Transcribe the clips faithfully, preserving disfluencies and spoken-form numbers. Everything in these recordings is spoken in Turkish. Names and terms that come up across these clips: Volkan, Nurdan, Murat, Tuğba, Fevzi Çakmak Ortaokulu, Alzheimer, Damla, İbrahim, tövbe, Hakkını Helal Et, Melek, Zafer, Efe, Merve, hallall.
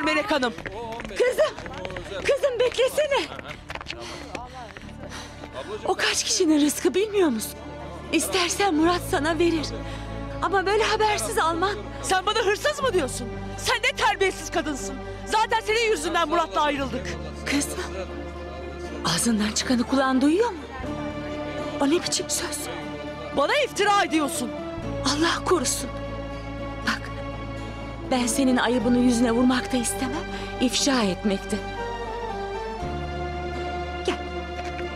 var Melek Hanım. Kızım, kızım beklesene. O kaç kişinin rızkı bilmiyor musun? İstersen Murat sana verir. Ama böyle habersiz alman. Sen bana hırsız mı diyorsun? Sen de terbiyesiz kadınsın. Zaten senin yüzünden Murat'la ayrıldık. Kızım, ağzından çıkanı kulağın duyuyor mu? O ne biçim söz? Bana iftira ediyorsun. Allah korusun. Bak, ben senin ayıbını yüzüne vurmak da istemem, ifşa etmekte. Gel,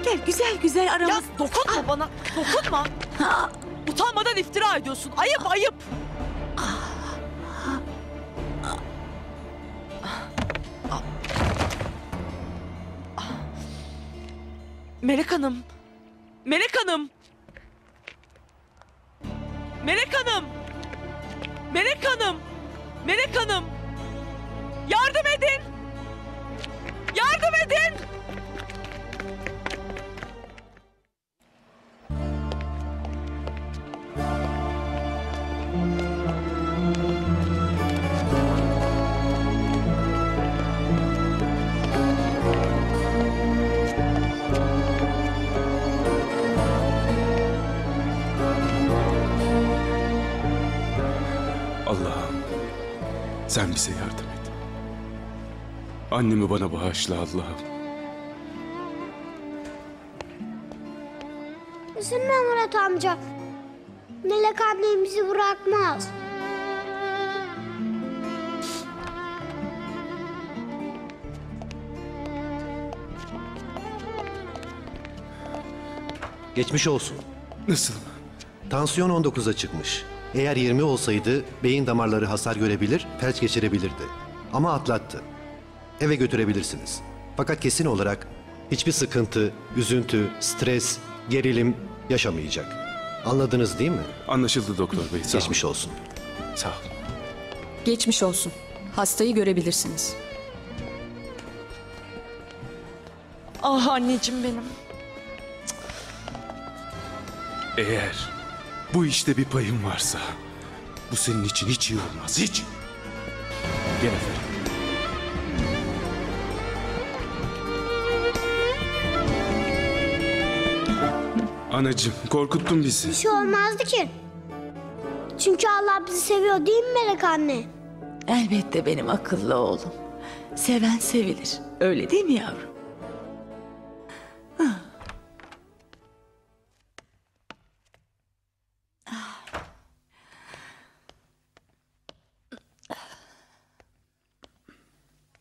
gel güzel güzel aramız. Ya dokunma ah. bana, dokunma. Ah. Utanmadan iftira ediyorsun, ayıp ah. ayıp. Ah. Melek Hanım. Melek Hanım. Melek Hanım. Melek Hanım. Melek Hanım. Yardım edin. Yardım edin. Sen bize yardım et. Annemi bana bağışla Allah'ım. Üzülme Murat amca. Melek ablam bizi bırakmaz. Geçmiş olsun. Nasıl? Tansiyon on dokuza çıkmış. Eğer yirmi olsaydı beyin damarları hasar görebilir, felç geçirebilirdi. Ama atlattı. Eve götürebilirsiniz. Fakat kesin olarak hiçbir sıkıntı, üzüntü, stres, gerilim yaşamayacak. Anladınız değil mi? Anlaşıldı doktor bey. Sağ Geçmiş olsun. Sağ olun. Geçmiş olsun. Hastayı görebilirsiniz. Ah anneciğim benim. Eğer bu işte bir payım varsa, bu senin için hiç iyi olmaz, hiç. Gel efendim. Anacığım, korkuttun bizi. Bir şey olmazdı ki. Çünkü Allah bizi seviyor değil mi Melek anne? Elbette benim akıllı oğlum. Seven sevilir, öyle değil mi yavrum?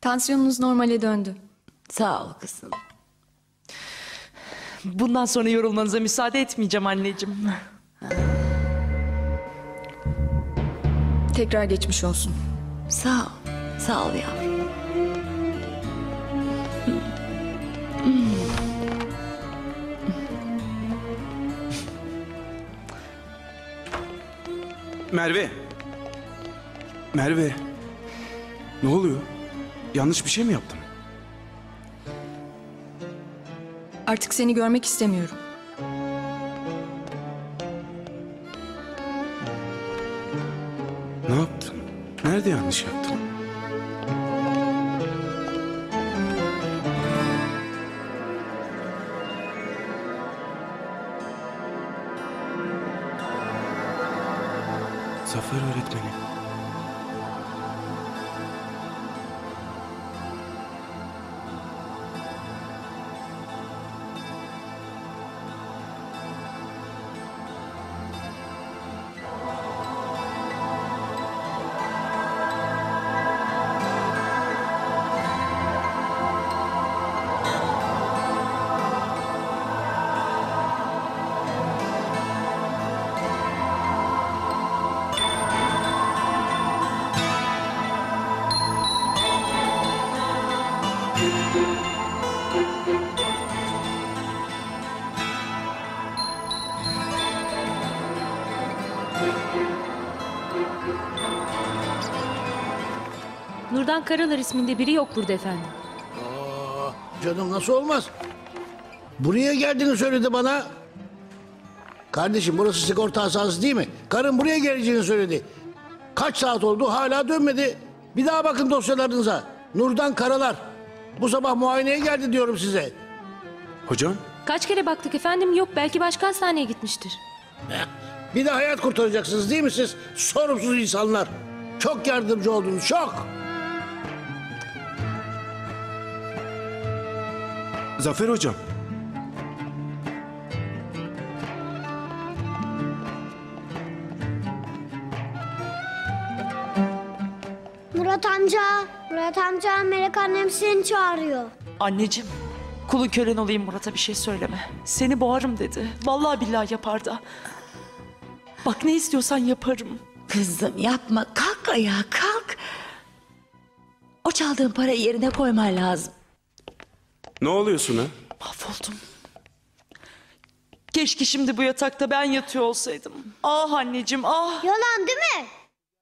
Tansiyonunuz normale döndü. Sağ ol kızım. Bundan sonra yorulmanıza müsaade etmeyeceğim anneciğim. Tekrar geçmiş olsun. Sağ ol. Sağ ol yavrum. Merve. Merve. Ne oluyor? Yanlış bir şey mi yaptım? Artık seni görmek istemiyorum. Ne yaptın? Nerede yanlış yaptın? Zafer öğretmenim. Nurdan Karalar isminde biri yok burada efendim. Aa, canım nasıl olmaz? Buraya geldiğini söyledi bana. Kardeşim burası sigorta hastanesi değil mi? Karın buraya geleceğini söyledi. Kaç saat oldu hala dönmedi. Bir daha bakın dosyalarınıza. Nurdan Karalar. Bu sabah muayeneye geldi diyorum size. Hocam? Kaç kere baktık efendim, yok, belki başka hastaneye gitmiştir. Bir de hayat kurtaracaksınız değil mi siz? Sorumsuz insanlar. Çok yardımcı oldunuz, çok. Zafer hocam. Murat amca, Murat amca, Melek annem seni çağırıyor. Anneciğim, kulun kölen olayım, Murat'a bir şey söyleme. Seni boğarım dedi. Vallahi billahi yapar da. Bak ne istiyorsan yaparım. Kızım yapma, kalk ayağa kalk. O çaldığın parayı yerine koyman lazım. Ne oluyorsun ha? Mahvoldum. Keşke şimdi bu yatakta ben yatıyor olsaydım. Ah anneciğim ah. Yalan değil mi?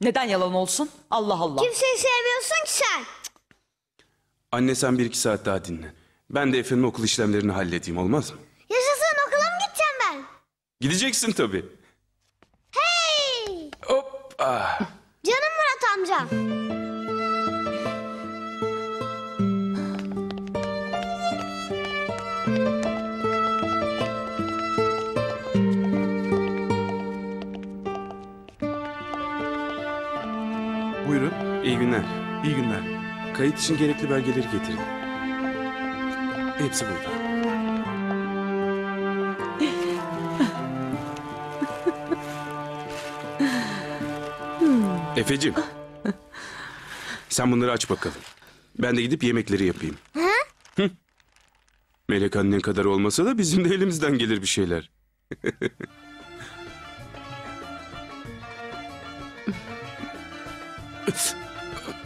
Neden yalan olsun? Allah Allah. Kimseyi sevmiyorsun ki sen. Anne sen bir iki saat daha dinle. Ben de Efe'nin okul işlemlerini halledeyim, olmaz mı? Yaşasın, okula mı gideceğim ben? Gideceksin tabii. Hey! Hop! Ah. Canım Murat amca. Buyurun. İyi günler. İyi günler. Kayıt için gerekli belgeleri getirin. Hepsi burada. Efeciğim. Sen bunları aç bakalım. Ben de gidip yemekleri yapayım. Hı? Melek annen kadar olmasa da bizim de elimizden gelir bir şeyler.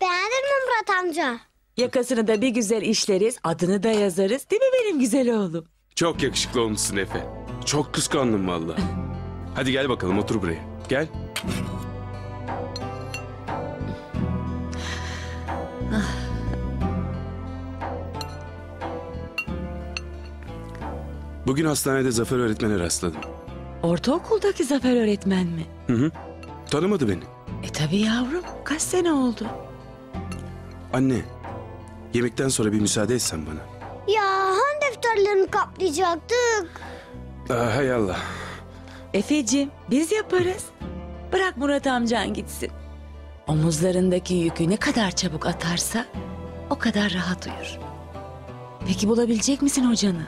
Beğendin mi Murat amca? Yakasını da bir güzel işleriz, adını da yazarız. Değil mi benim güzel oğlum? Çok yakışıklı olmuşsun Efe. Çok kıskandım vallahi. Hadi gel bakalım, otur buraya. Gel. Bugün hastanede Zafer öğretmene rastladım. Ortaokuldaki Zafer öğretmen mi? Hı hı. Tanımadı beni. E tabii yavrum. Kaç sene oldu? Anne, yemekten sonra bir müsaade etsen bana. Ya hangi defterlerini kaplayacaktık? Aa, hay Allah. Efeciğim, biz yaparız. Bırak Murat amcan gitsin. Omuzlarındaki yükü ne kadar çabuk atarsa o kadar rahat uyur. Peki bulabilecek misin hocanı?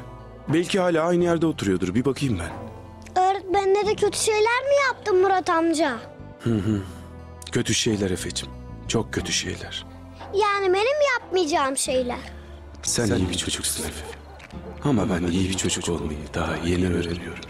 Belki hala aynı yerde oturuyordur. Bir bakayım ben. Öğretmenlere kötü şeyler mi yaptın Murat amca? Hı hı. Kötü şeyler Efeciğim. Çok kötü şeyler. Yani benim yapmayacağım şeyler. Sen, Sen iyi bir çocuksun Efe. Ama, Ama ben iyi, iyi bir çocuk, çocuk olmayı daha, daha yeni öğreniyorum.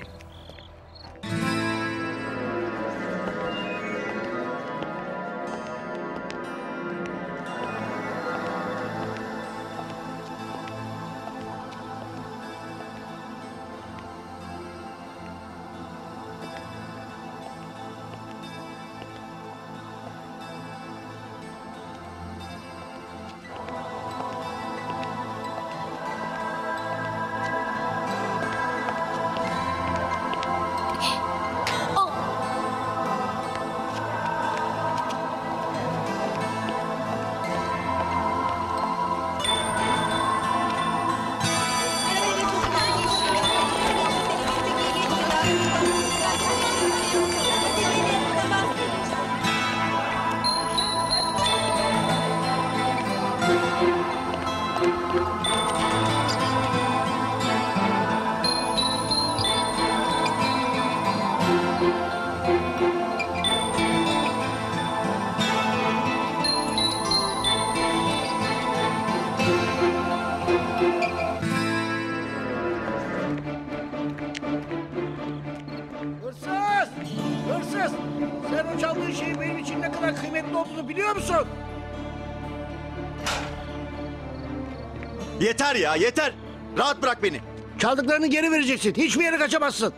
Yeter ya, yeter. Rahat bırak beni. Çaldıklarını geri vereceksin. Hiçbir yere kaçamazsın.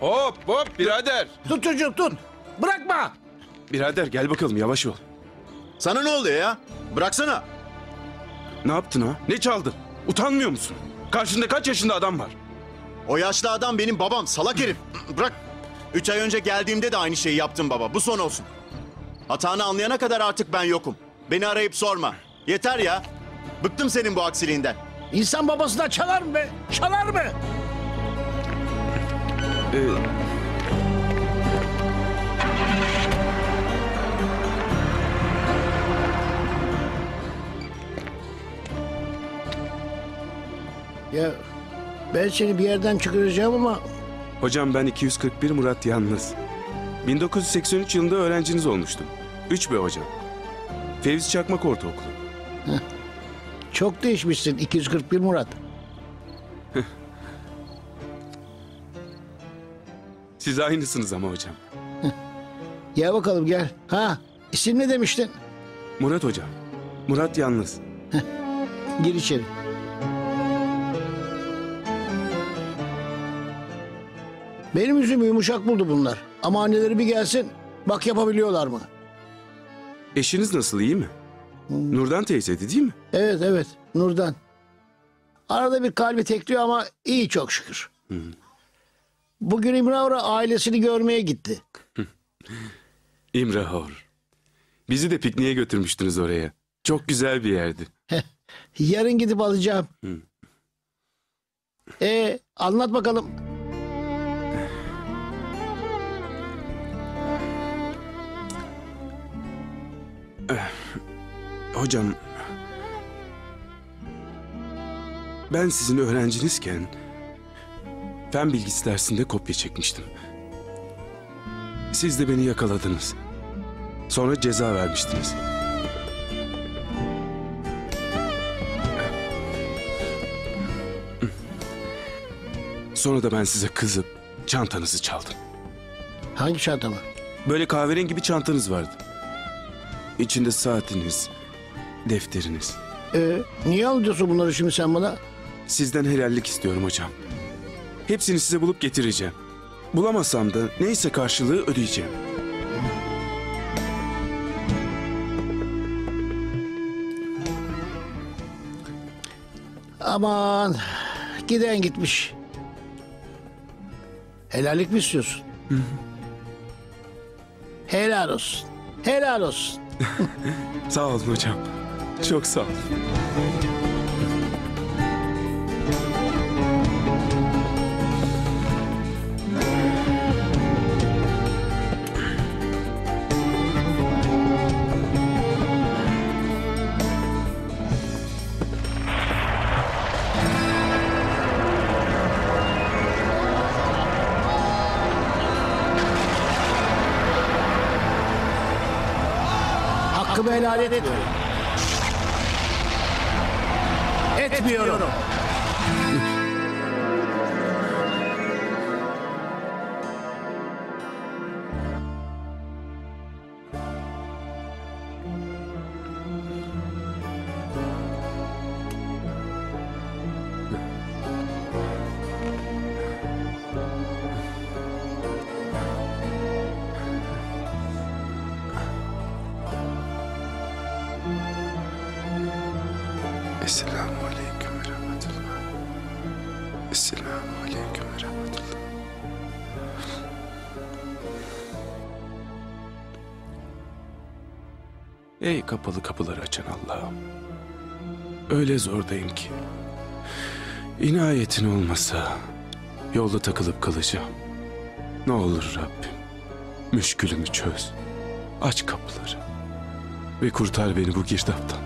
Hop hop birader. Tut çocuğum tut. Bırakma. Birader gel bakalım yavaş ol. Sana ne oldu ya? Bıraksana. Ne yaptın ha? Ne çaldın? Utanmıyor musun? Karşında kaç yaşında adam var? O yaşlı adam benim babam, salak herif. Bırak. Üç ay önce geldiğimde de aynı şeyi yaptım baba. Bu son olsun. Hatanı anlayana kadar artık ben yokum. Beni arayıp sorma. Yeter ya. Bıktım senin bu aksiliğinden. İnsan babasından çalar mı be? Çalar mı? Ee... Ya ben seni bir yerden çıkaracağım ama... Hocam ben iki yüz kırk bir Murat yalnız. bin dokuz yüz seksen üç yılında öğrenciniz olmuştum. üç B hocam. Fevzi Çakmak Ortaokulu. Heh. Çok değişmişsin iki yüz kırk bir Murat. Siz aynısınız ama hocam. Gel bakalım gel. Ha, isim ne demiştin? Murat hocam. Murat yalnız. Gir içeri. Benim yüzümü yumuşak buldu bunlar. Ama anneleri bir gelsin, bak yapabiliyorlar mı? Eşiniz nasıl, iyi mi? Hmm. Nurdan teyzeydi değil mi? Evet, evet. Nurdan. Arada bir kalbi tekliyor ama iyi çok şükür. Hmm. Bugün İmrahor'a ailesini görmeye gitti. İmrahor. Bizi de pikniğe götürmüştünüz oraya. Çok güzel bir yerdi. Yarın gidip alacağım. Hmm. Ee, anlat bakalım. Hocam, ben sizin öğrencinizken fen bilgisi dersinde kopya çekmiştim. Siz de beni yakaladınız. Sonra ceza vermiştiniz. Sonra da ben size kızıp çantanızı çaldım. Hangi çantamı? Böyle kahverengi bir çantanız vardı. İçinde saatiniz, defteriniz. Ee, niye alıyorsun bunları şimdi sen bana? Sizden helallik istiyorum hocam. Hepsini size bulup getireceğim. Bulamazsam da neyse karşılığı ödeyeceğim. Aman, giden gitmiş. Helallik mi istiyorsun? Hı hı. Helal olsun, helal olsun. Sağ olun hocam. Çok sağ olun. Hakkımı helal etmiyorum. Etmiyorum. Esselamu aleyküm ve rahmetullah. Esselamu aleyküm ve rahmetullah. Ey kapalı kapıları açan Allah'ım. Öyle zordayım ki. İnayetin olmasa yolda takılıp kalacağım. Ne olur Rabbim. Müşkülümü çöz. Aç kapıları. Ve kurtar beni bu girdaptan.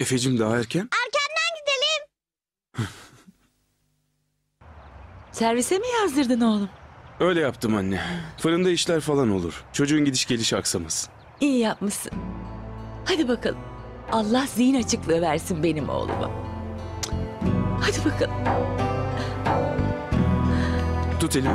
Efeciğim daha erken. Erkenden gidelim. Servise mi yazdırdın oğlum? Öyle yaptım anne. Fırında işler falan olur. Çocuğun gidiş gelişi aksamasın. İyi yapmışsın. Hadi bakalım. Allah zihin açıklığı versin benim oğluma. Hadi bakalım. Tut elimi.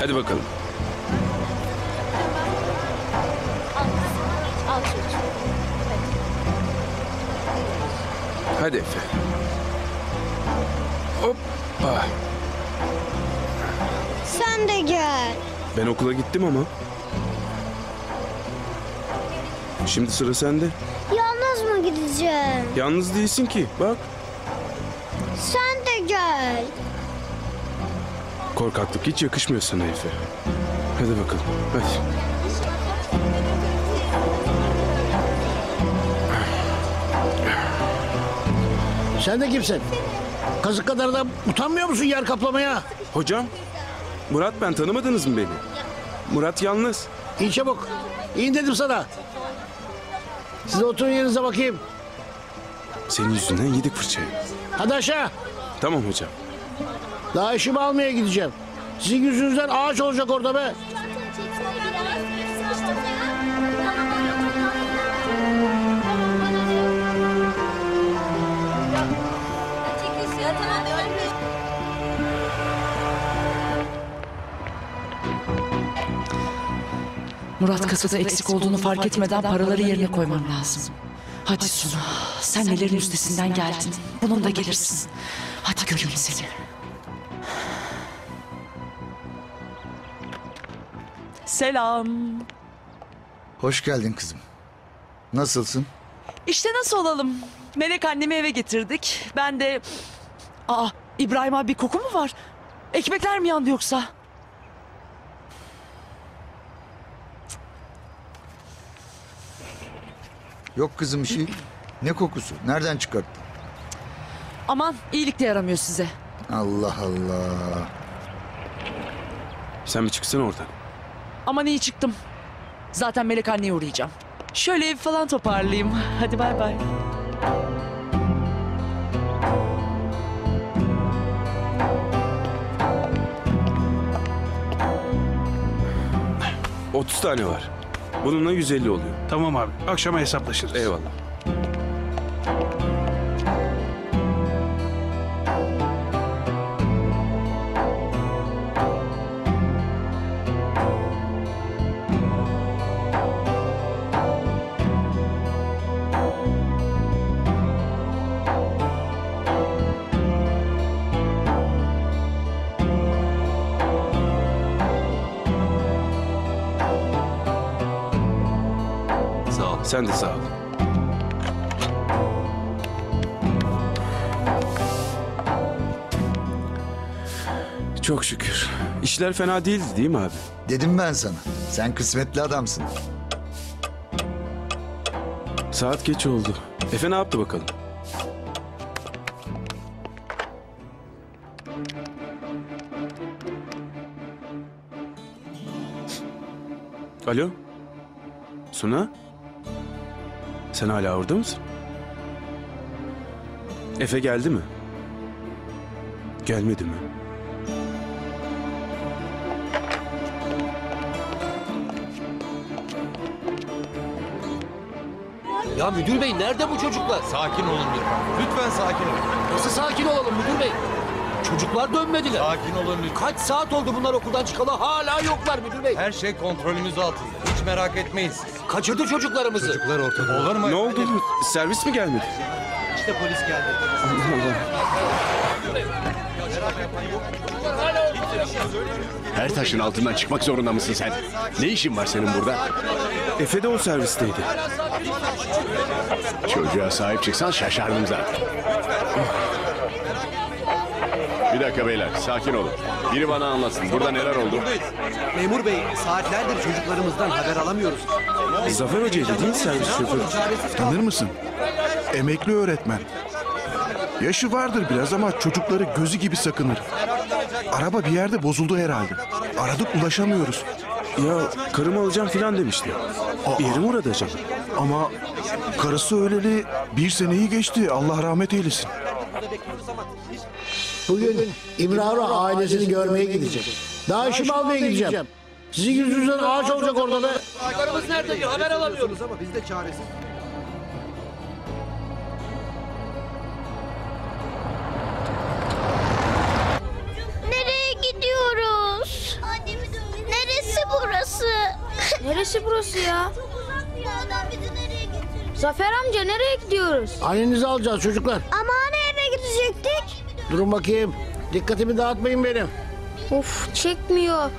Hadi bakalım. Hadi Efe. Hoppa. Sen de gel. Ben okula gittim ama. Şimdi sıra sende. Yalnız mı gideceğim? Yalnız değilsin ki. Bak. Sen de gel. Korkaklık hiç yakışmıyor sana Efe. Hadi bakalım. Hadi. Sen de kimsin? Kazık kadar da utanmıyor musun yer kaplamaya? Hocam, Murat ben, tanımadınız mı beni? Murat yalnız. İn çabuk. İn dedim sana. Siz oturun yerinize bakayım. Senin yüzünden yedik fırçayı. Hadi aşağı. Tamam hocam. Daha işimi almaya gideceğim. Sizin yüzünüzden ağaç olacak orada be. Murat kasada eksik olduğunu fark etmeden paraları yerine koymam lazım. Hadi Sunu, sen nelerin üstesinden geldin. Bunun da gelirsin. Hadi göreyim seni. Selam. Hoş geldin kızım. Nasılsın? İşte nasıl olalım. Melek annemi eve getirdik. Ben de... Aa, İbrahim abi koku mu var? Ekmekler mi yandı yoksa? Yok kızım işi. Ne kokusu? Nereden çıkarttın? Aman iyilik de yaramıyor size. Allah Allah. Sen bir çıksana oradan. Aman iyi çıktım. Zaten Melek anneye uğrayacağım. Şöyle evi falan toparlayayım. Hadi bay bay. otuz tane var. Bununla yüz elli oluyor. Tamam abi. Akşama hesaplaşırız. Eyvallah. Sen de sağ ol. Çok şükür. İşler fena değildi değil mi abi? Dedim ben sana. Sen kısmetli adamsın. Saat geç oldu. Efe ne yaptı bakalım? Alo? Suna? Sen hala orada mısın? Efe geldi mi? Gelmedi mi? Ya müdür bey nerede bu çocuklar? Sakin olun diyor. Lütfen sakin olun. Nasıl sakin olalım müdür bey? Çocuklar dönmediler. Sakin olun lütfen. Kaç saat oldu bunlar okuldan çıkalı hala yoklar müdür bey. Her şey kontrolümüz altında. Hiç merak etmeyiz. Kaçırdı çocuklarımızı. Çocuklar ortada. Olur mu? Ne oldu? Servis mi gelmedi? İşte polis geldi. Allah Allah. Her taşın altından çıkmak zorunda mısın sen? Ne işin var senin burada? Efe de o servisteydi. Çocuğa sahip çıksan şaşardım zaten. Bir dakika beyler, sakin olun. Biri bana anlatsın, burada neler oldu? Memur bey, saatlerdir çocuklarımızdan haber alamıyoruz. Zafer hocaydı değil mi servis şoförü? Tanır mısın? emekli öğretmen. Yaşı vardır biraz ama çocukları gözü gibi sakınır. Araba bir yerde bozuldu herhalde. Aradık ulaşamıyoruz. Ya karımı alacağım filan demişti. Aa, yeri mi orada acaba? Ama karısı öleli bir seneyi geçti. Allah rahmet eylesin. Bugün İbrahim ailesini görmeye gideceğim. Daha işimi almaya gideceğim. Sizin yüzünüzden ağaç olacak orada da. Karımız nerede? Haber alamıyoruz ama biz de çaresiz. Neresi burası? Neresi burası ya? Çok uzak bir yerden bizi nereye getirdin? Zafer amca nereye gidiyoruz? Annenizi alacağız çocuklar. Ama hani eve gidecektik? Durun bakayım. Dikkatimi dağıtmayın benim. Of çekmiyor.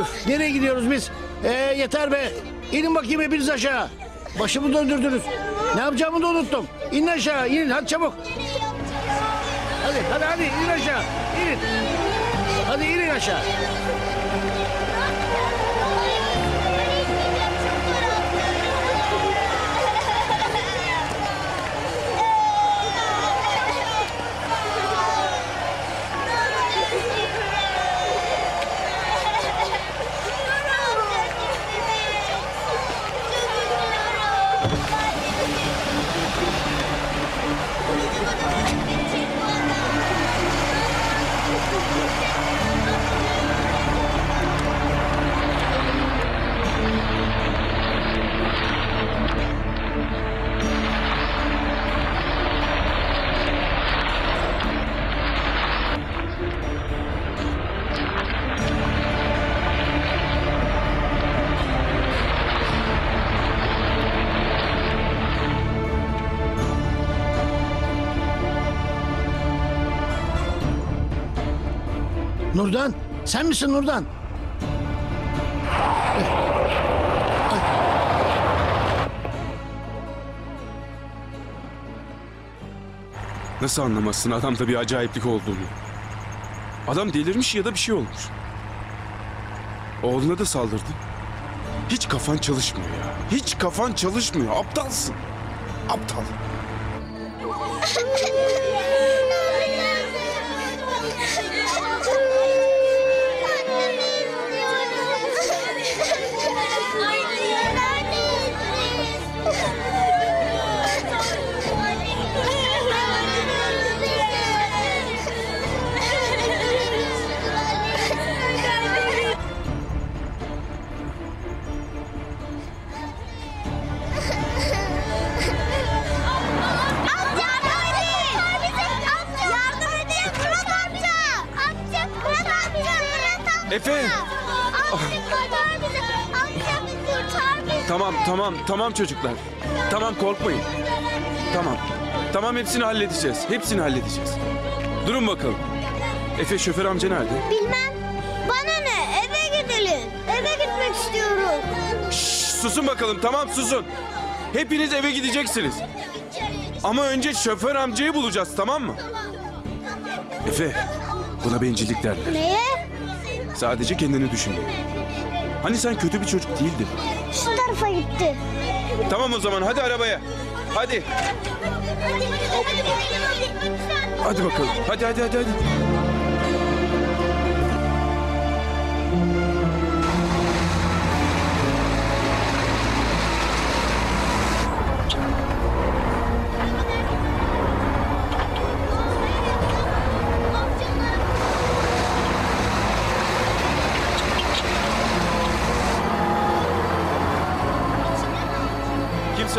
Öf, nereye gidiyoruz biz? Ee, yeter be. İnin bakayım hepiniz aşağı. Başımı döndürdünüz. Ne yapacağımı da unuttum. İnin aşağı, inin. Hadi çabuk. Hadi, hadi, hadi. İnin aşağı. İnin. Hadi inin aşağı. Nurdan, sen misin Nurdan? Ay. Ay. Nasıl anlamazsın adamda bir acayiplik olduğunu? Adam delirmiş ya da bir şey olmuş. Oğluna da saldırdı. Hiç kafan çalışmıyor ya. Hiç kafan çalışmıyor. Aptalsın. Aptal. Efe! Tamam, tamam, tamam çocuklar. Tamam, korkmayın. Tamam, tamam hepsini halledeceğiz. Hepsini halledeceğiz. Durun bakalım. Efe, şoför amca nerede? Bilmem. Bana ne? Eve gidelim. Eve gitmek istiyorum. Şşş, susun bakalım. Tamam, susun. Hepiniz eve gideceksiniz. Ama önce şoför amcayı bulacağız, tamam mı? Efe, buna bencillik derler. Neye? Sadece kendini düşündü. Hani sen kötü bir çocuk değildin. Şu tarafa gitti. Tamam o zaman hadi arabaya. Hadi. Hadi bakalım. Hadi hadi hadi. hadi.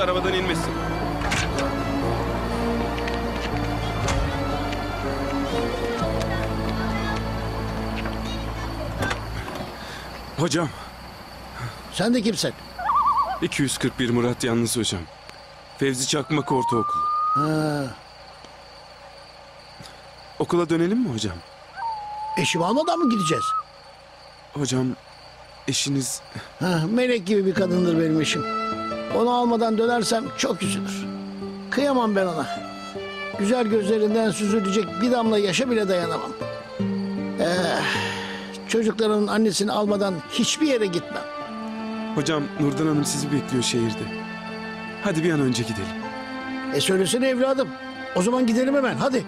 Arabadan inmesin. Hocam. Sen de kimsin? iki yüz kırk bir Murat yalnız hocam. Fevzi Çakmak Ortaokulu. Ha. Okula dönelim mi hocam? Eşimi almadan mı gideceğiz? Hocam eşiniz... Ha, melek gibi bir kadındır benim eşim. Onu almadan dönersem çok üzülür. Kıyamam ben ona. Güzel gözlerinden süzülecek bir damla yaşa bile dayanamam. Ee, çocukların annesini almadan hiçbir yere gitmem. Hocam Nurdan Hanım sizi bekliyor şehirde. Hadi bir an önce gidelim. E söylesene evladım. O zaman gidelim hemen hadi.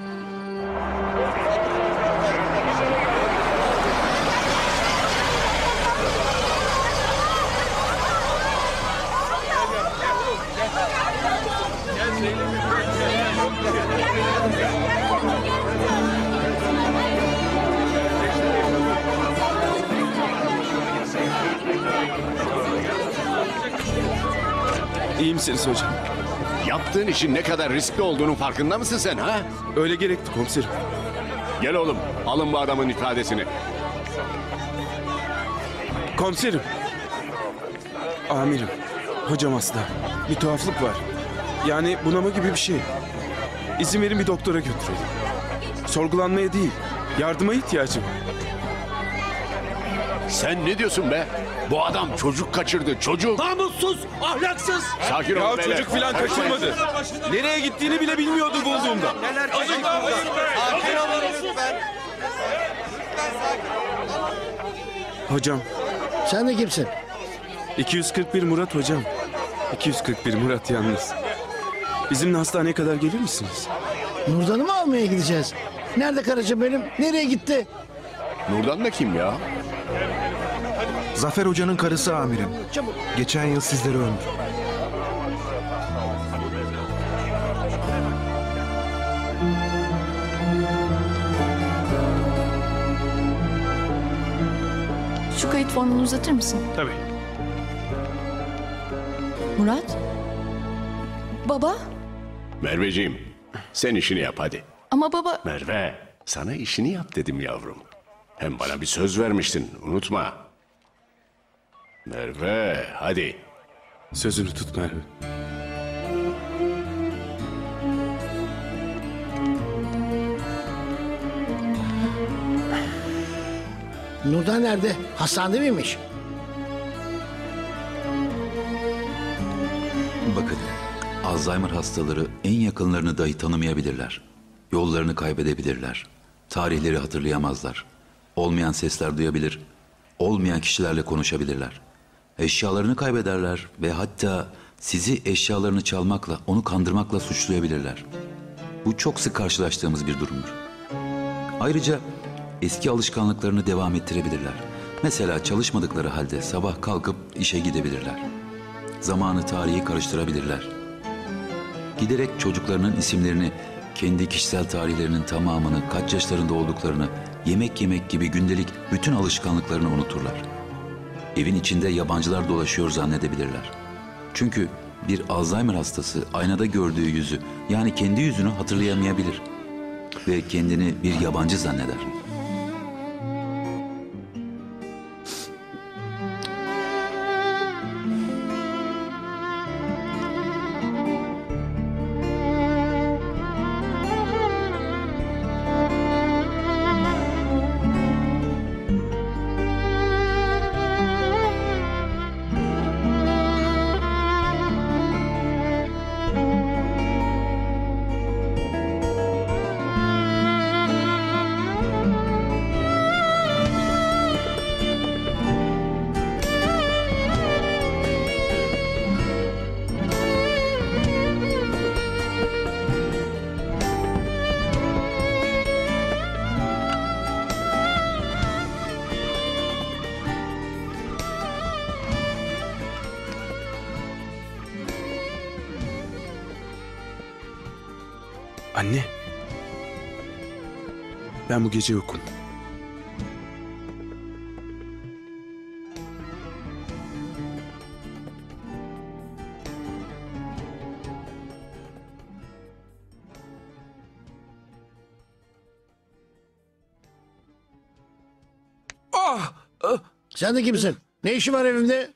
İyi misiniz hocam? Yaptığın işin ne kadar riskli olduğunun farkında mısın sen ha? Öyle gerekti komiserim. Gel oğlum, alın bu adamın ifadesini. Komiserim. Amirim, hocam hasta. Bir tuhaflık var. Yani bunama gibi bir şey. İzin verin bir doktora götürelim. Sorgulanmaya değil, yardıma ihtiyacım var. Sen ne diyorsun be? Bu adam çocuk kaçırdı, çocuk. Namussuz, ahlaksız. Sakin ol. Ya o çocuk filan kaçırmadı. Nereye gittiğini bile bilmiyordu bulduğumda. Sakin olun lütfen. Hocam. Sen de kimsin? iki yüz kırk bir Murat hocam. iki yüz kırk bir Murat yalnız. Bizimle hastaneye kadar gelir misiniz? Nurdan'ı mı almaya gideceğiz? Nerede karıcığım benim? Nereye gitti? Nurdan da kim ya? Zafer Hoca'nın karısı amirim. Çabuk. Geçen yıl sizleri öldü. Şu kayıt formunu uzatır mısın? Tabii. Murat? Baba? Merveciğim, sen işini yap hadi. Ama baba... Merve, sana işini yap dedim yavrum. Hem bana bir söz vermiştin, unutma. Merve, hadi. Sözünü tut Merve. Nurdan nerede? Hastanede miymiş? Bakın, Alzheimer hastaları en yakınlarını dahi tanımayabilirler. Yollarını kaybedebilirler. Tarihleri hatırlayamazlar. Olmayan sesler duyabilir. Olmayan kişilerle konuşabilirler. Eşyalarını kaybederler ve hatta sizi eşyalarını çalmakla, onu kandırmakla suçlayabilirler. Bu çok sık karşılaştığımız bir durumdur. Ayrıca eski alışkanlıklarını devam ettirebilirler. Mesela çalışmadıkları halde sabah kalkıp işe gidebilirler. Zamanı, tarihi karıştırabilirler. Giderek çocuklarının isimlerini, kendi kişisel tarihlerinin tamamını, kaç yaşlarında olduklarını, yemek yemek gibi gündelik bütün alışkanlıklarını unuturlar. Evin içinde yabancılar dolaşıyor zannedebilirler. Çünkü bir Alzheimer hastası aynada gördüğü yüzü, yani kendi yüzünü hatırlayamayabilir. Ve kendini bir yabancı zanneder. Anne, ben bu gece yokum. Ah! Sen de kimsin? Ne işi var evimde?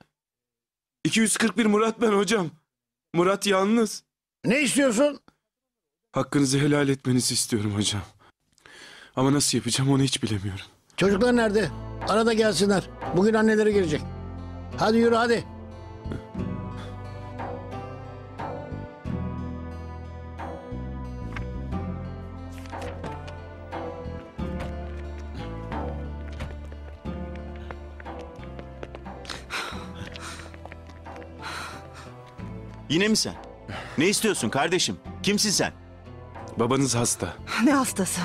iki yüz kırk bir Murat ben hocam. Murat yalnız. Ne istiyorsun? Hakkınızı helal etmenizi istiyorum hocam. Ama nasıl yapacağım onu hiç bilemiyorum. Çocuklar nerede? Ara da gelsinler. Bugün anneleri gelecek. Hadi yürü hadi. Yine mi sen? Ne istiyorsun kardeşim? Kimsin sen? Babanız hasta. Ne hastası?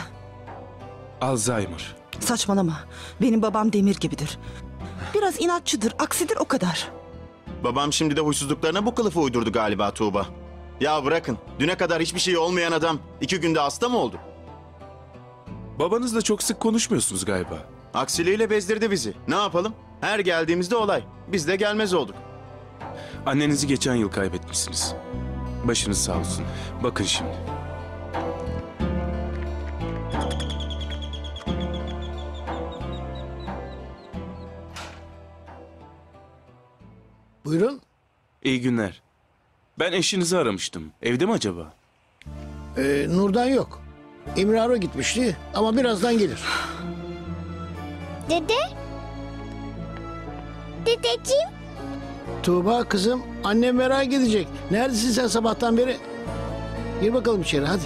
Alzheimer. Saçmalama. Benim babam demir gibidir. Biraz inatçıdır, aksidir o kadar. Babam şimdi de huysuzluklarına bu kılıfı uydurdu galiba Tuğba. Ya bırakın. Düne kadar hiçbir şey olmayan adam iki günde hasta mı oldu? Babanızla çok sık konuşmuyorsunuz galiba. Aksiliğiyle bezdirdi bizi. Ne yapalım? Her geldiğimizde olay. Biz de gelmez olduk. Annenizi geçen yıl kaybetmişsiniz. Başınız sağ olsun. Bakın şimdi. Buyurun. İyi günler. Ben eşinizi aramıştım. Evde mi acaba? Ee, Nurdan yok. İmrar'a gitmişti ama birazdan gelir. Dede? Dedeciğim? Tuğba kızım, annem merak edecek. Neredesin sen sabahtan beri? Gir bakalım içeri hadi.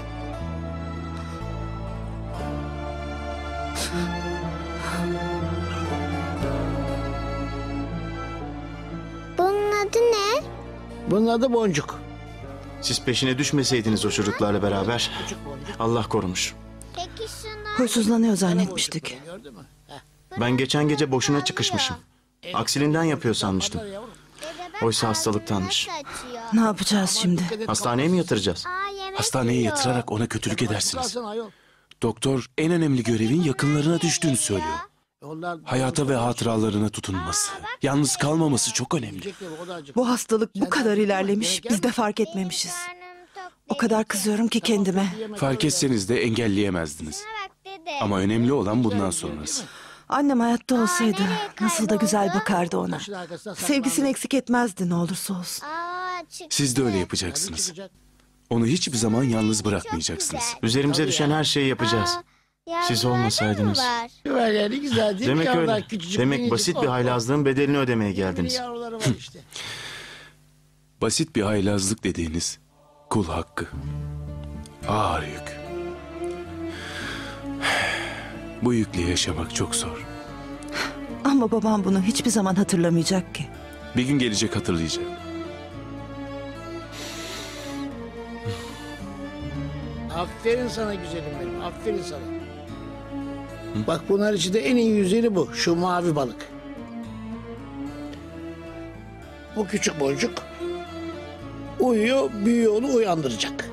Bunun adı ne? Bunun adı Boncuk. Siz peşine düşmeseydiniz o çocuklarla beraber. Allah korumuş. Peki şuna... Huysuzlanıyor zannetmiştik. Ben geçen gece boşuna çıkışmışım. Aksilinden yapıyor sanmıştım. Oysa hastalıktanmış. Ne yapacağız şimdi? Hastaneye mi yatıracağız? Hastaneye yatırarak ona kötülük edersiniz. Doktor en önemli görevin yakınlarına düştüğünü söylüyor. Hayata ve hatıralarına tutunması, yalnız kalmaması çok önemli. Bu hastalık bu kadar ilerlemiş, biz de fark etmemişiz. O kadar kızıyorum ki kendime. Fark etseniz de engelleyemezdiniz. Ama önemli olan bundan sonrası. Annem hayatta olsaydı nasıl da güzel bakardı ona. Sevgisini eksik etmezdi ne olursa olsun. Siz de öyle yapacaksınız. Onu hiçbir zaman yalnız bırakmayacaksınız. Üzerimize düşen her şeyi yapacağız. Siz olmasaydınız. Demek öyle. Demek basit bir haylazlığın bedelini ödemeye geldiniz. Basit bir haylazlık dediğiniz kul hakkı. Ağır yük. Bu yükle yaşamak çok zor. Ama babam bunu hiçbir zaman hatırlamayacak ki. Bir gün gelecek hatırlayacak. Aferin sana güzelim benim, aferin sana. Hı? Bak bunlar içinde en iyi güzeli bu, şu mavi balık. Bu küçük boncuk uyuyor, büyüyor, onu uyandıracak.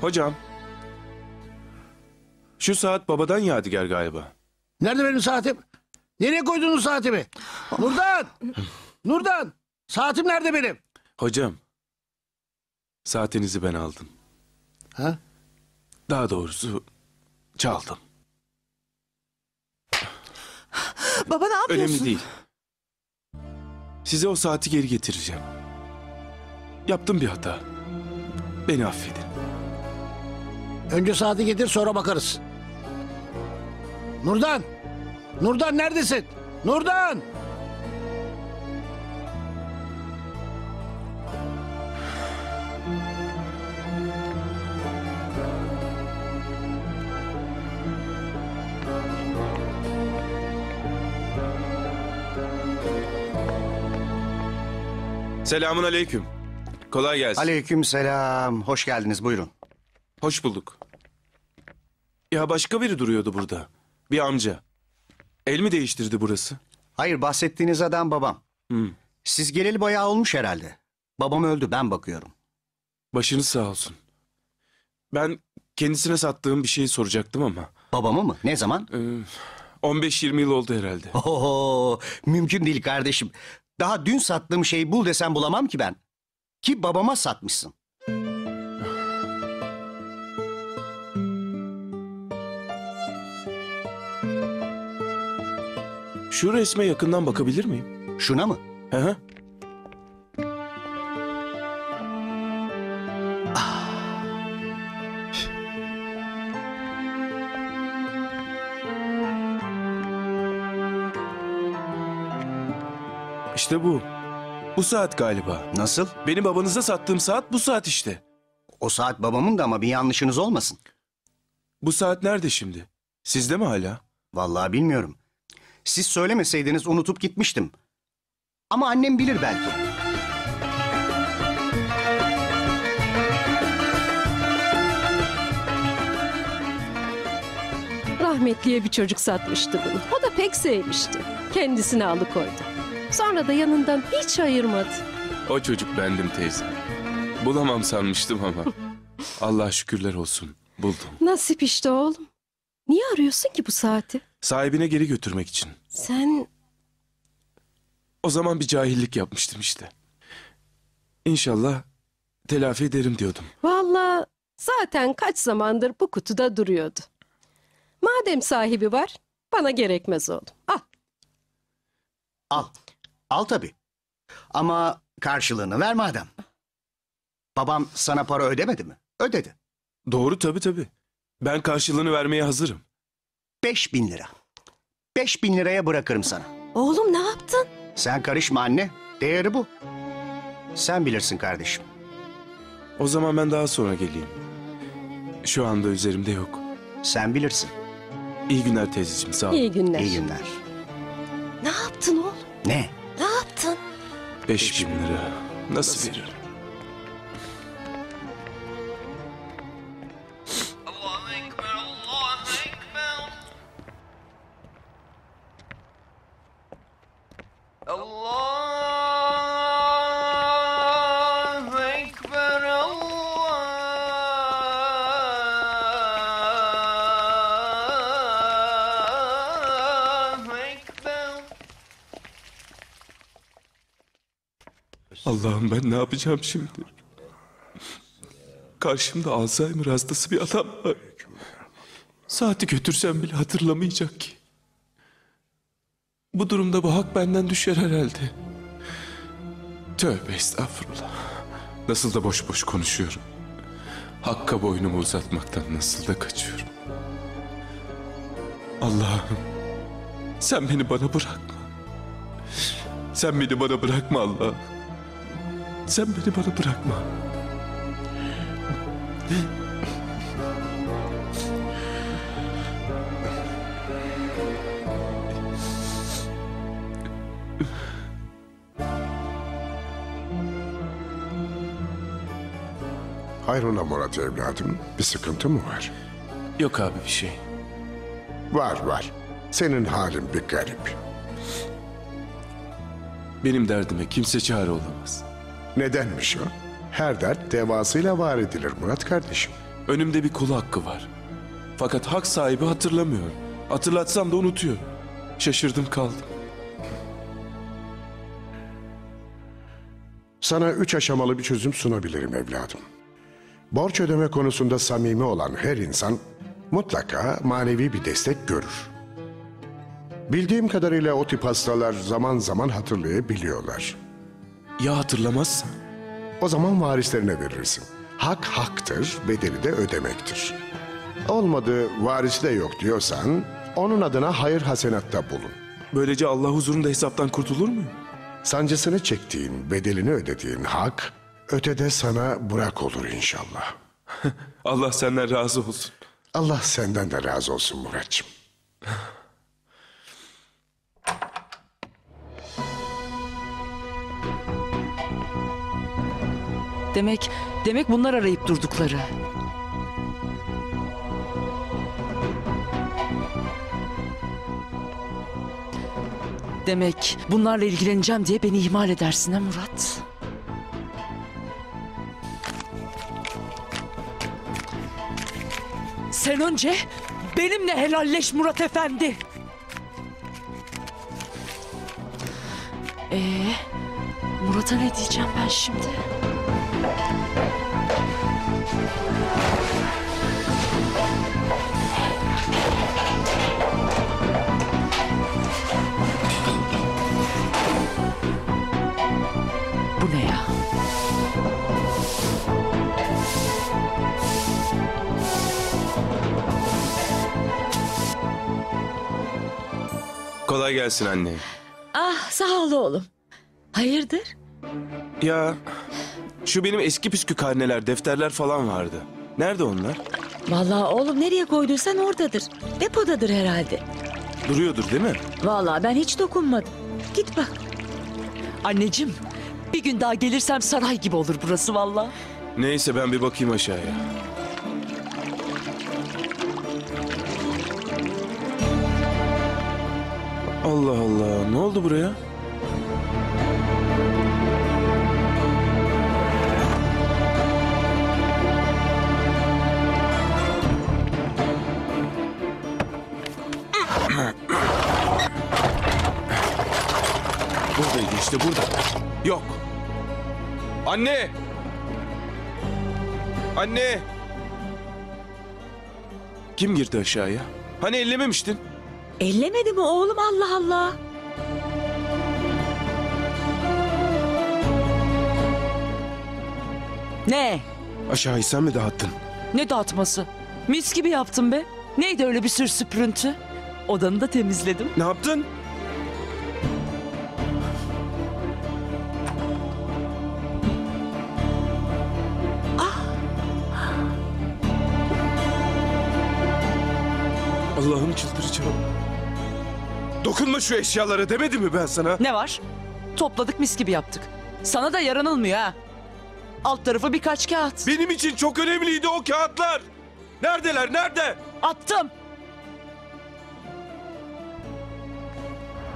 Hocam. Şu saat babadan yadigar galiba. Nerede benim saatim? Nereye koydunuz saatimi? Nurdan! Nurdan! Saatim nerede benim? Hocam, saatinizi ben aldım. Ha? Daha doğrusu çaldım. Baba ne yapıyorsun? Önemli değil. Size o saati geri getireceğim. Yaptım bir hata. Beni affedin. Önce saati getir sonra bakarız. Nurdan! Nurdan neredesin? Nurdan! Selamun aleyküm. Kolay gelsin. Aleyküm selam. Hoş geldiniz. Buyurun. Hoş bulduk. Ya başka biri duruyordu burada. Bir amca. El mi değiştirdi burası? Hayır, bahsettiğiniz adam babam. Hmm. Siz geleli bayağı olmuş herhalde. Babam öldü, ben bakıyorum. Başınız sağ olsun. Ben kendisine sattığım bir şeyi soracaktım ama. Babamı mı? Ne zaman? Ee, on beş yirmi yıl oldu herhalde. Oho, mümkün değil kardeşim. Daha dün sattığım şeyi bul desem bulamam ki ben. Ki babama satmışsın. Şu resme yakından bakabilir miyim? Şuna mı? Hı hı. Ah. İşte bu. Bu saat galiba. Nasıl? Benim babanıza sattığım saat bu saat işte. O saat babamın da ama bir yanlışınız olmasın. Bu saat nerede şimdi? Sizde mi hala? Vallahi bilmiyorum. Siz söylemeseydiniz unutup gitmiştim. Ama annem bilir belki. Rahmetliye bir çocuk satmıştı bunu. O da pek sevmişti. Kendisine alıkoydu. Sonra da yanından hiç ayırmadı. O çocuk bendim teyze. Bulamam sanmıştım ama. Allah şükürler olsun. Buldum. Nasip işte oğlum. Niye arıyorsun ki bu saati? Sahibine geri götürmek için. Sen... O zaman bir cahillik yapmıştım işte. İnşallah telafi ederim diyordum. Vallahi zaten kaç zamandır bu kutuda duruyordu. Madem sahibi var, bana gerekmez oğlum. Al. Al. Al tabii. Ama karşılığını ver madem. Babam sana para ödemedi mi? Ödedi. Doğru tabii tabii. Ben karşılığını vermeye hazırım. Beş bin lira. Beş bin liraya bırakırım sana. Oğlum ne yaptın? Sen karışma anne. Değeri bu. Sen bilirsin kardeşim. O zaman ben daha sonra geleyim. Şu anda üzerimde yok. Sen bilirsin. İyi günler teyzeciğim, sağ ol. İyi günler. İyi günler. Ne yaptın oğlum? Ne? Ne yaptın? Beş bin lira. Nasıl veririm? Allah'ım ben ne yapacağım şimdi? Karşımda Alzheimer hastası bir adam var. Saati götürsem bile hatırlamayacak ki. Bu durumda bu hak benden düşer herhalde. Tövbe estağfurullah. Nasıl da boş boş konuşuyorum. Hakka boynumu uzatmaktan nasıl da kaçıyorum. Allah'ım sen beni bana bırakma. Sen beni bana bırakma Allah'ım. Sen beni bana bırakma. Hayrola Murat evladım, bir sıkıntı mı var? Yok abi bir şey. Var var, senin halin bir garip. Benim derdime kimse çare olamaz. Nedenmiş o? Her dert devasıyla var edilir Murat kardeşim. Önümde bir kul hakkı var. Fakat hak sahibi hatırlamıyor. Hatırlatsam da unutuyor. Şaşırdım kaldım. Sana üç aşamalı bir çözüm sunabilirim evladım. Borç ödeme konusunda samimi olan her insan mutlaka manevi bir destek görür. Bildiğim kadarıyla o tip hastalar zaman zaman hatırlayabiliyorlar. Ya hatırlamazsa? O zaman varislerine verirsin. Hak haktır, bedeli de ödemektir. Olmadı varisi de yok diyorsan, onun adına hayır hasenatta bulun. Böylece Allah huzurunda hesaptan kurtulur mu? Sancısını çektiğin, bedelini ödediğin hak, ötede sana bırak olur inşallah. Allah senden razı olsun. Allah senden de razı olsun Muratcığım. Demek, demek bunlar arayıp durdukları. Demek bunlarla ilgileneceğim diye beni ihmal edersin ha Murat? Sen önce benimle helalleş Murat Efendi. Ee, Murat'a ne diyeceğim ben şimdi? Bu ne ya? Kolay gelsin anne. Ah sağ ol oğlum. Hayırdır? Ya şu benim eski püskü karneler, defterler falan vardı. Nerede onlar? Vallahi oğlum nereye koyduysan oradadır. Depodadır herhalde. Duruyordur değil mi? Vallahi ben hiç dokunmadım. Git bak. Anneciğim, bir gün daha gelirsem saray gibi olur burası vallahi. Neyse ben bir bakayım aşağıya. Allah Allah, ne oldu buraya? Buradaydı işte, burada. Yok. Anne! Anne! Kim girdi aşağıya? Hani ellememiştin? Ellemedi mi oğlum, Allah Allah? Ne? Aşağıyı sen mi dağıttın? Ne dağıtması? Mis gibi yaptım be. Neydi öyle bir sürü süprüntü? Odanı da temizledim. Ne yaptın? Allah'ım çıldıracağım. Dokunma şu eşyalara demedim mi ben sana? Ne var? Topladık, mis gibi yaptık. Sana da yaranılmıyor ha. Alt tarafı birkaç kağıt. Benim için çok önemliydi o kağıtlar. Neredeler, nerede? Attım.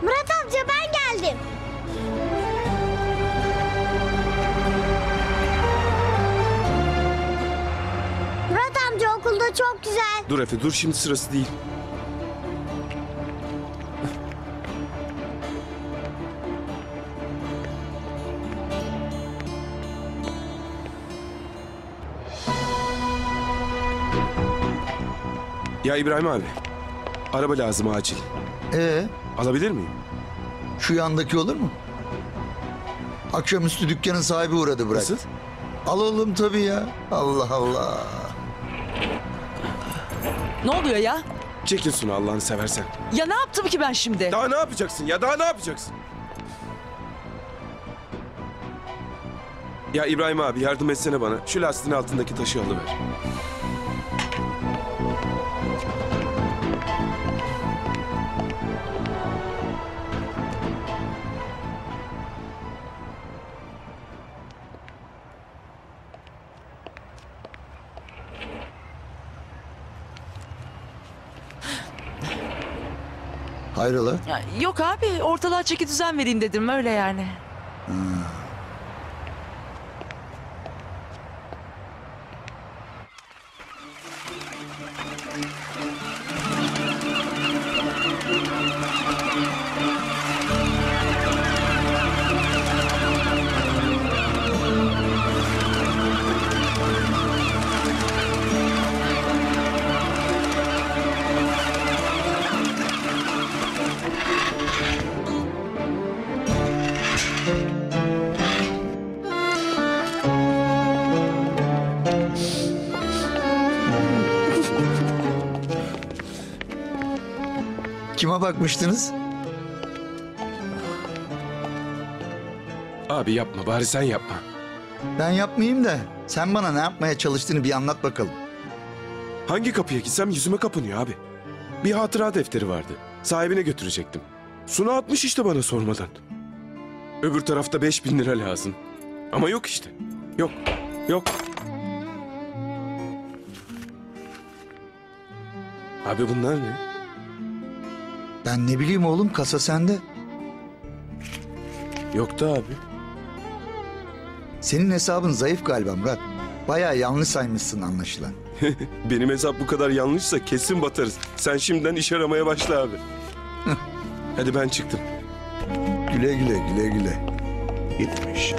Murat amca ben geldim. Murat amca okulda çok güzel. Dur Efe, dur, şimdi sırası değil. Ya İbrahim abi, araba lazım acil. Ee? Alabilir miyim? Şu yandaki olur mu? Akşamüstü dükkanın sahibi uğradı bırak. Nasıl? Alalım tabii ya. Allah Allah. Ne oluyor ya? Çekil Suna, Allah'ını seversen. Ya ne yaptım ki ben şimdi? Daha ne yapacaksın ya? Daha ne yapacaksın? Ya İbrahim abi yardım etsene bana. Şu lastiğin altındaki taşı alıver. Hayrola? Ya, yok abi, ortalığa çeki düzen vereyim dedim öyle yani. Hmm. Bakmıştınız. Abi yapma, bari sen yapma. Ben yapmayayım da sen bana ne yapmaya çalıştığını bir anlat bakalım. Hangi kapıya gitsem yüzüme kapanıyor abi. Bir hatıra defteri vardı. Sahibine götürecektim. Suna atmış işte bana sormadan. Öbür tarafta beş bin lira lazım. Ama yok işte. Yok. Yok. Abi bunlar ne? Ben ne bileyim oğlum, kasa sende. Yok da abi. Senin hesabın zayıf galiba Murat. Bayağı yanlış saymışsın anlaşılan. Benim hesap bu kadar yanlışsa kesin batarız. Sen şimdiden iş aramaya başla abi. Hadi ben çıktım. Güle güle, güle güle. Gitmiş.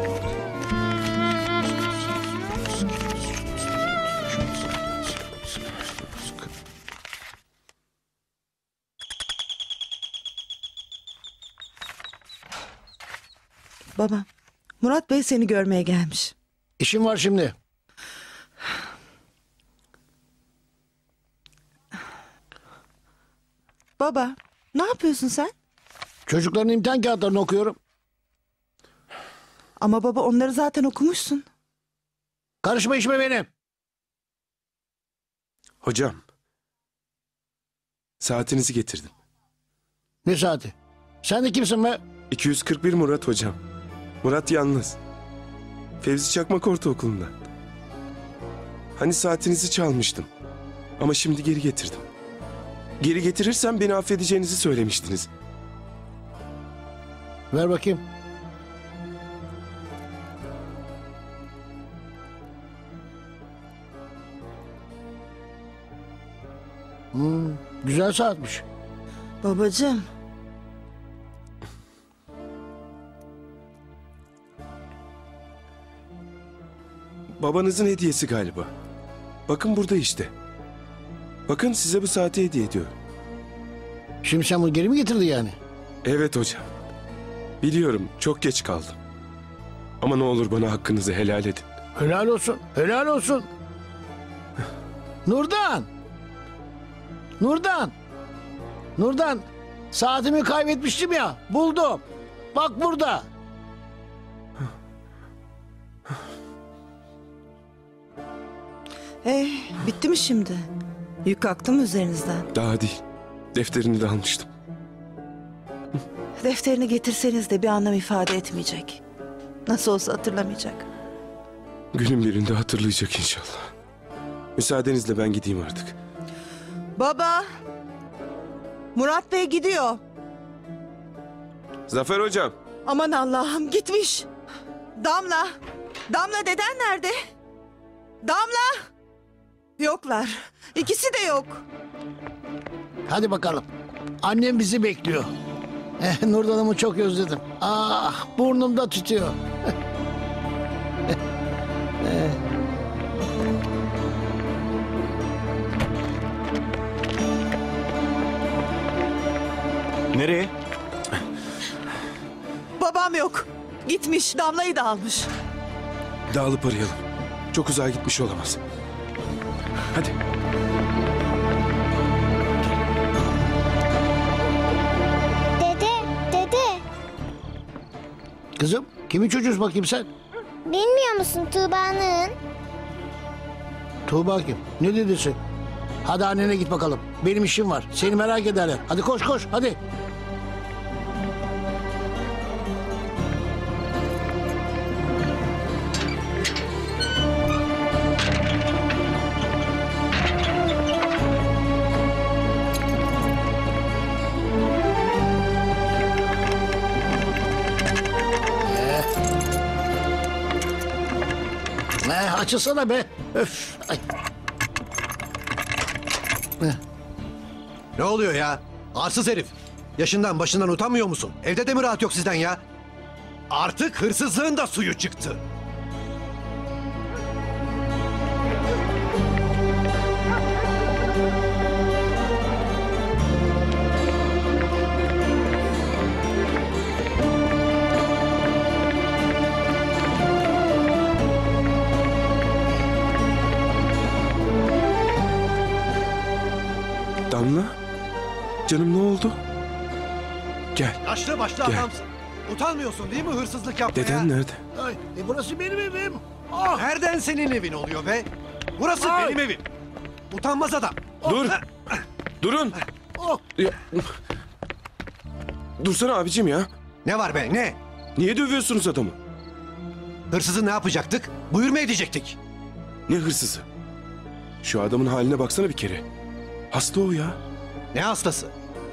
Baba, Murat Bey seni görmeye gelmiş. İşim var şimdi. Baba, ne yapıyorsun sen? Çocukların imtihan kağıtlarını okuyorum. Ama baba onları zaten okumuşsun. Karışma işime benim. Hocam. Saatinizi getirdim. Ne saati? Sen de kimsin be? iki yüz kırk bir Murat hocam. Murat yalnız. Fevzi Çakmak Ortaokulu'ndan. Hani saatinizi çalmıştım. Ama şimdi geri getirdim. Geri getirirsem beni affedeceğinizi söylemiştiniz. Ver bakayım. Hmm, güzel saatmiş. Babacığım. Babanızın hediyesi galiba. Bakın burada işte. Bakın size bu saati hediye ediyorum. Şimdi sen bunu geri mi getirdin yani? Evet hocam. Biliyorum çok geç kaldım. Ama ne olur bana hakkınızı helal edin. Helal olsun, helal olsun. Nurdan! Nurdan! Nurdan! Saatimi kaybetmiştim ya, buldum. Bak burada. Ee, bitti mi şimdi? Yük kalktı mı üzerinizden? Daha değil. Defterini de almıştım. Defterini getirseniz de bir anlam ifade etmeyecek. Nasıl olsa hatırlamayacak. Günün birinde hatırlayacak inşallah. Müsaadenizle ben gideyim artık. Baba! Murat Bey gidiyor. Zafer hocam. Aman Allah'ım gitmiş. Damla! Damla deden nerede? Damla! Yoklar. İkisi de yok. Hadi bakalım. Annem bizi bekliyor. Eh, Nurdan'ımı çok özledim. Ah, burnumda tütüyor. Nereye? Babam yok. Gitmiş. Damla'yı da almış. Dağılıp arayalım. Çok uzağa gitmiş olamaz. Hadi. Dede, dede. Kızım, kimin çocuğusun bakayım sen? Bilmiyor musun Tuğba'nın? Tuğba kim? Ne dedesi? Hadi annene git bakalım. Benim işim var. Seni merak ederler. Hadi koş koş, hadi. Açılsana be. Öf. Ay. Ne oluyor ya? Arsız herif. Yaşından başından utanmıyor musun? Evde de mi rahat yok sizden ya? Artık hırsızlığın da suyu çıktı. Damla, canım ne oldu? Gel. Yaşlı başlı adamsın. Utanmıyorsun değil mi hırsızlık yapmaya? Deden nerede? Ay, e burası benim evim. Oh. Nereden senin evin oluyor be? Burası Ay. benim evim. Utanmaz adam. Oh. Dur. Durun. Oh. Dursana abicim ya. Ne var be ne? Niye dövüyorsunuz adamı? Hırsızı ne yapacaktık? Buyur mu edecektik? Ne hırsızı? Şu adamın haline baksana bir kere. Hasta o ya. Ne hastası?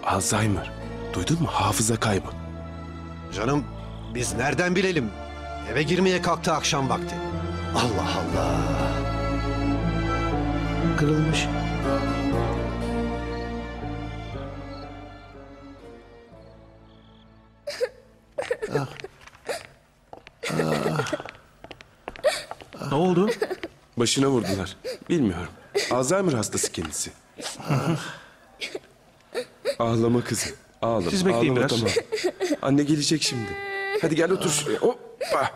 Alzheimer. Duydun mu? Hafıza kaybı. Canım biz nereden bilelim? Eve girmeye kalktı akşam vakti. Allah Allah. Kırılmış. Ah. Ah. Ah. Ne oldu? Başına vurdular. Bilmiyorum. Alzheimer hastası kendisi. Ağlama kızım. Ağlama. Siz bekleyin biraz. Tamam. Anne gelecek şimdi. Hadi gel otur şuraya. Hoppa.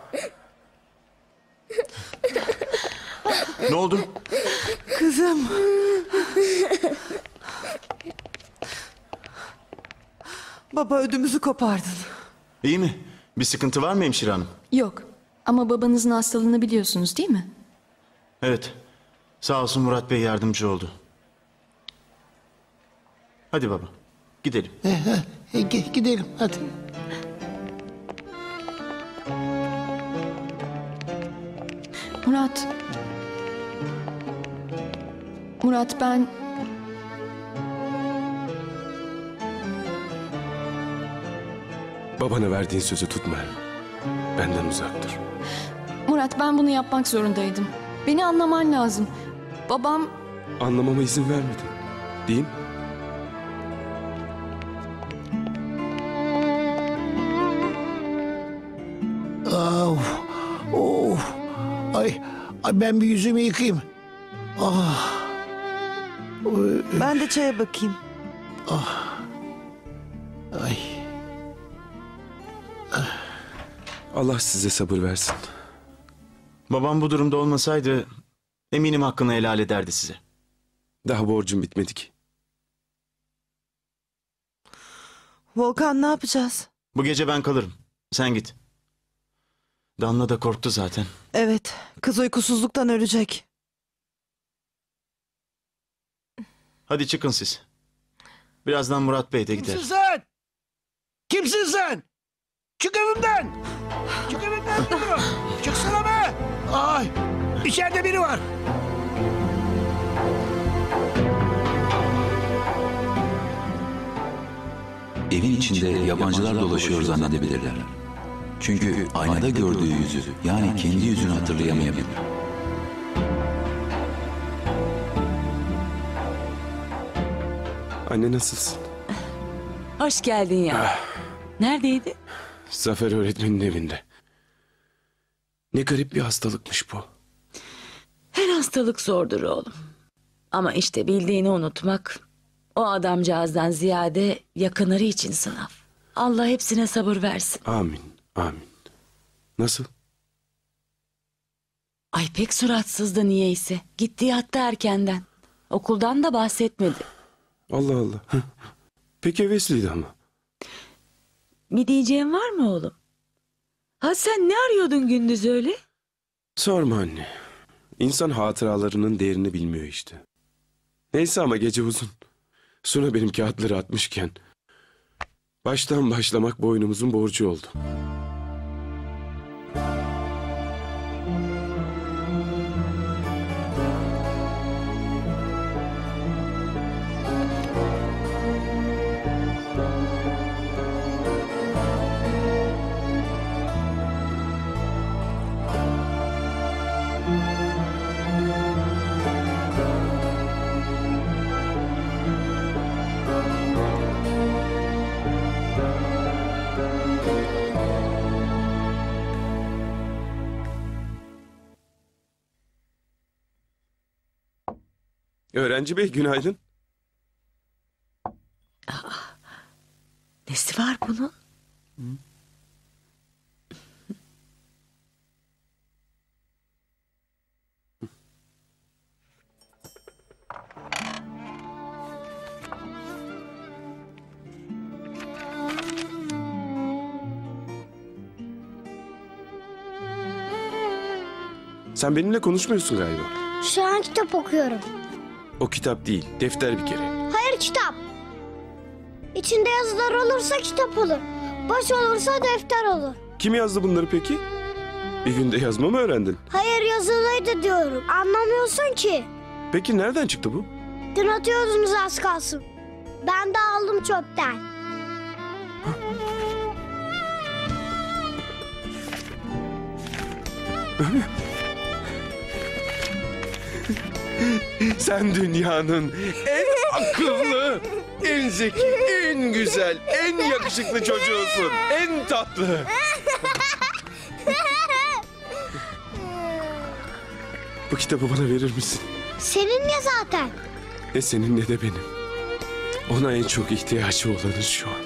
Ne oldu? Kızım. Baba ödümüzü kopardın. İyi mi? Bir sıkıntı var mı hemşire hanım? Yok. Ama babanızın hastalığını biliyorsunuz değil mi? Evet. Sağ olsun Murat Bey yardımcı oldu. Hadi baba, gidelim. He, he, he, gidelim, hadi. Murat. Murat ben... Babana verdiğin sözü tutma. Benden uzak dur. Murat ben bunu yapmak zorundaydım. Beni anlaman lazım. Babam... Anlamama izin vermedin, değil mi? Of, of. Ay, ay ben bir yüzümü yıkayayım. Ah. Ben de çaya bakayım. Ah. Ay. Ah. Allah size sabır versin. Babam bu durumda olmasaydı eminim hakkını helal ederdi size. Daha borcum bitmedi ki. Volkan ne yapacağız? Bu gece ben kalırım. Sen git. Damla da korktu zaten. Evet, kız uykusuzluktan ölecek. Hadi çıkın siz. Birazdan Murat Bey de gider. Kimsin sen? Kimsin sen? Çık evimden! Çık evimden! Çıksana be! Ay! İçeride biri var. Evin içinde yabancılar dolaşıyor zannedebilirler. Çünkü aynada gördüğü yüzü, yani kendi yüzünü hatırlayamayabilir. Anne nasılsın? Hoş geldin ya. Neredeydi? Zafer öğretmenin evinde. Ne garip bir hastalıkmış bu. Her hastalık zordur oğlum. Ama işte bildiğini unutmak, o adamcağızdan ziyade yakınları için sınav. Allah hepsine sabır versin. Amin. Amin. Nasıl? Ay pek suratsızdı niyeyse. Gitti yattı erkenden. Okuldan da bahsetmedi. Allah Allah. Pek hevesliydi ama. Bir diyeceğin var mı oğlum? Ha sen ne arıyordun gündüz öyle? Sorma anne. İnsan hatıralarının değerini bilmiyor işte. Neyse ama gece uzun. Suna benim kağıtları atmışken... baştan başlamak boynumuzun borcu oldu. Öğrenci bey günaydın. Aa, nesi var bunun? Hı? Sen benimle konuşmuyorsun galiba. Şu an kitap okuyorum. O kitap değil, defter bir kere. Hayır kitap. İçinde yazılar olursa kitap olur. Boş olursa defter olur. Kim yazdı bunları peki? Bir günde yazma mı öğrendin? Hayır yazılıydı diyorum. Anlamıyorsun ki. Peki nereden çıktı bu? Dün atıyordunuz az kalsın. Ben de aldım çöpten. Sen dünyanın en akıllı, en zeki, en güzel, en yakışıklı çocuğusun. En tatlı. Bu kitabı bana verir misin? Senin ne zaten? Ne senin ne de benim. Ona en çok ihtiyacı olanı şu an.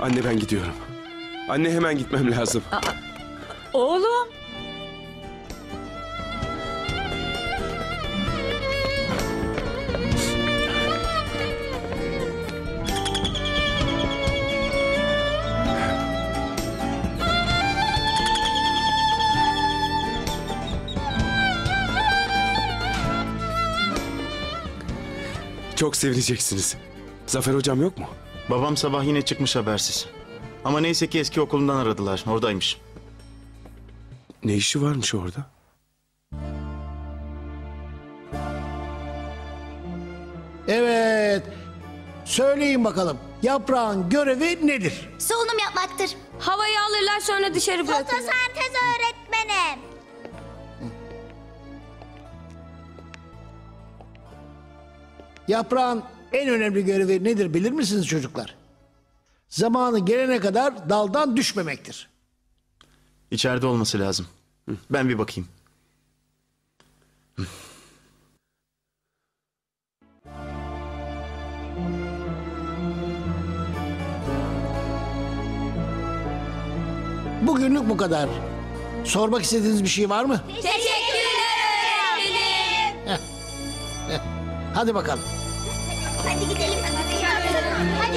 Anne ben gidiyorum. Anne hemen gitmem lazım. Aa, oğlum. Çok sevineceksiniz. Zafer hocam yok mu? Babam sabah yine çıkmış habersiz. Ama neyse ki eski okulundan aradılar. Oradaymış. Ne işi varmış orada? Evet. Söyleyin bakalım. Yaprağın görevi nedir? Solunum yapmaktır. Havayı alırlar sonra dışarı bırakırlar. Fotosentez öğretmenim. Yaprağın en önemli görevi nedir bilir misiniz çocuklar? Zamanı gelene kadar daldan düşmemektir. İçeride olması lazım. Ben bir bakayım. Bugünlük bu kadar. Sormak istediğiniz bir şey var mı? Teşekkürler öğretmenim. Hadi bakalım. Hadi gidelim. Hadi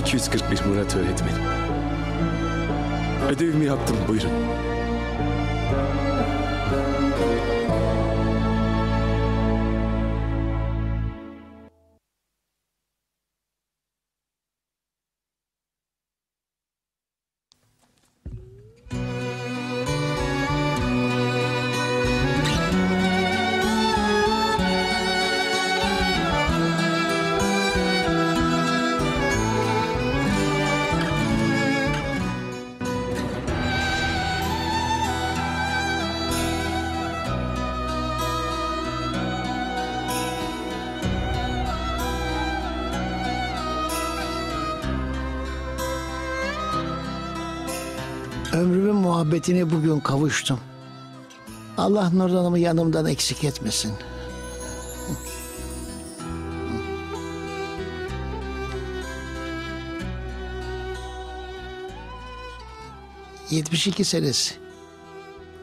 iki yüz kırk bir Murat öğretmenim. Ödevimi yaptım, buyurun. Ömrümün muhabbetine bugün kavuştum. Allah Nurdan'ımı yanımdan eksik etmesin. yetmiş iki senesi.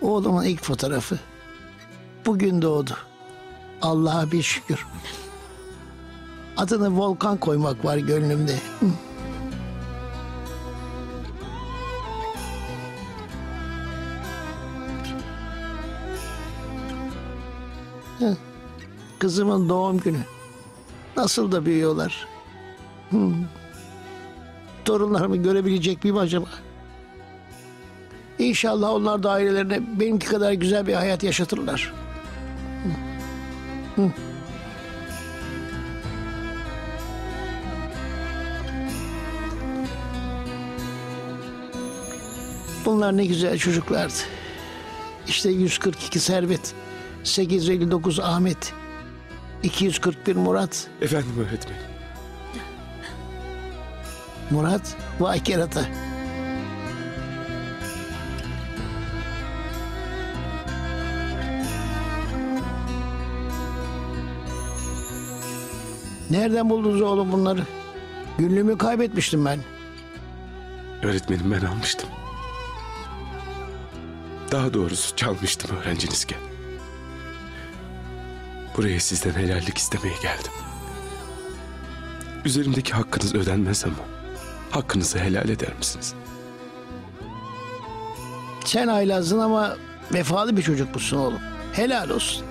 Oğlumun ilk fotoğrafı. Bugün doğdu. Allah'a bir şükür. Adını Volkan koymak var gönlümde. Kızımın doğum günü. Nasıl da büyüyorlar. Hmm. Torunlarımı görebilecek miyim acaba? İnşallah onlar da ailelerine benimki kadar güzel bir hayat yaşatırlar. Hmm. Hmm. Bunlar ne güzel çocuklardı. İşte yüz kırk iki Servet, sekiz yüz elli dokuz Ahmet, iki yüz kırk bir Murat. Efendim öğretmenim. Murat, vay kerata. Nereden buldunuz oğlum bunları? Günlüğümü kaybetmiştim ben. Öğretmenim, ben almıştım. Daha doğrusu çalmıştım öğrencinizken. Buraya sizden helallik istemeye geldim. Üzerimdeki hakkınız ödenmez ama hakkınızı helal eder misiniz? Sen haylazsın ama vefalı bir çocuk musun oğlum. Helal olsun.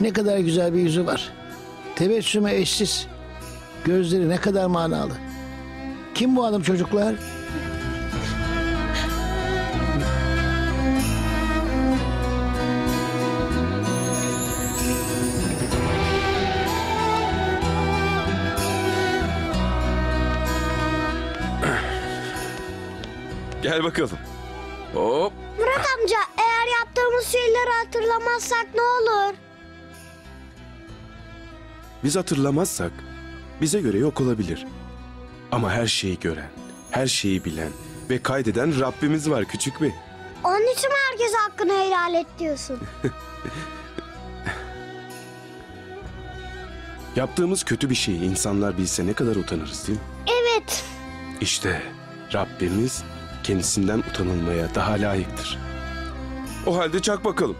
Ne kadar güzel bir yüzü var. Tebessüme eşsiz. Gözleri ne kadar manalı. Kim bu adam çocuklar? Gel bakalım. Hop. Murat amca, eğer yaptığımız şeyleri hatırlamazsak ne olur? Biz hatırlamazsak bize göre yok olabilir. Ama her şeyi gören, her şeyi bilen ve kaydeden Rabbimiz var küçük bey. Onun için herkes hakkını helal et diyorsun. Yaptığımız kötü bir şeyi insanlar bilse ne kadar utanırız değil mi? Evet. İşte Rabbimiz kendisinden utanılmaya daha layıktır. O halde çak bakalım.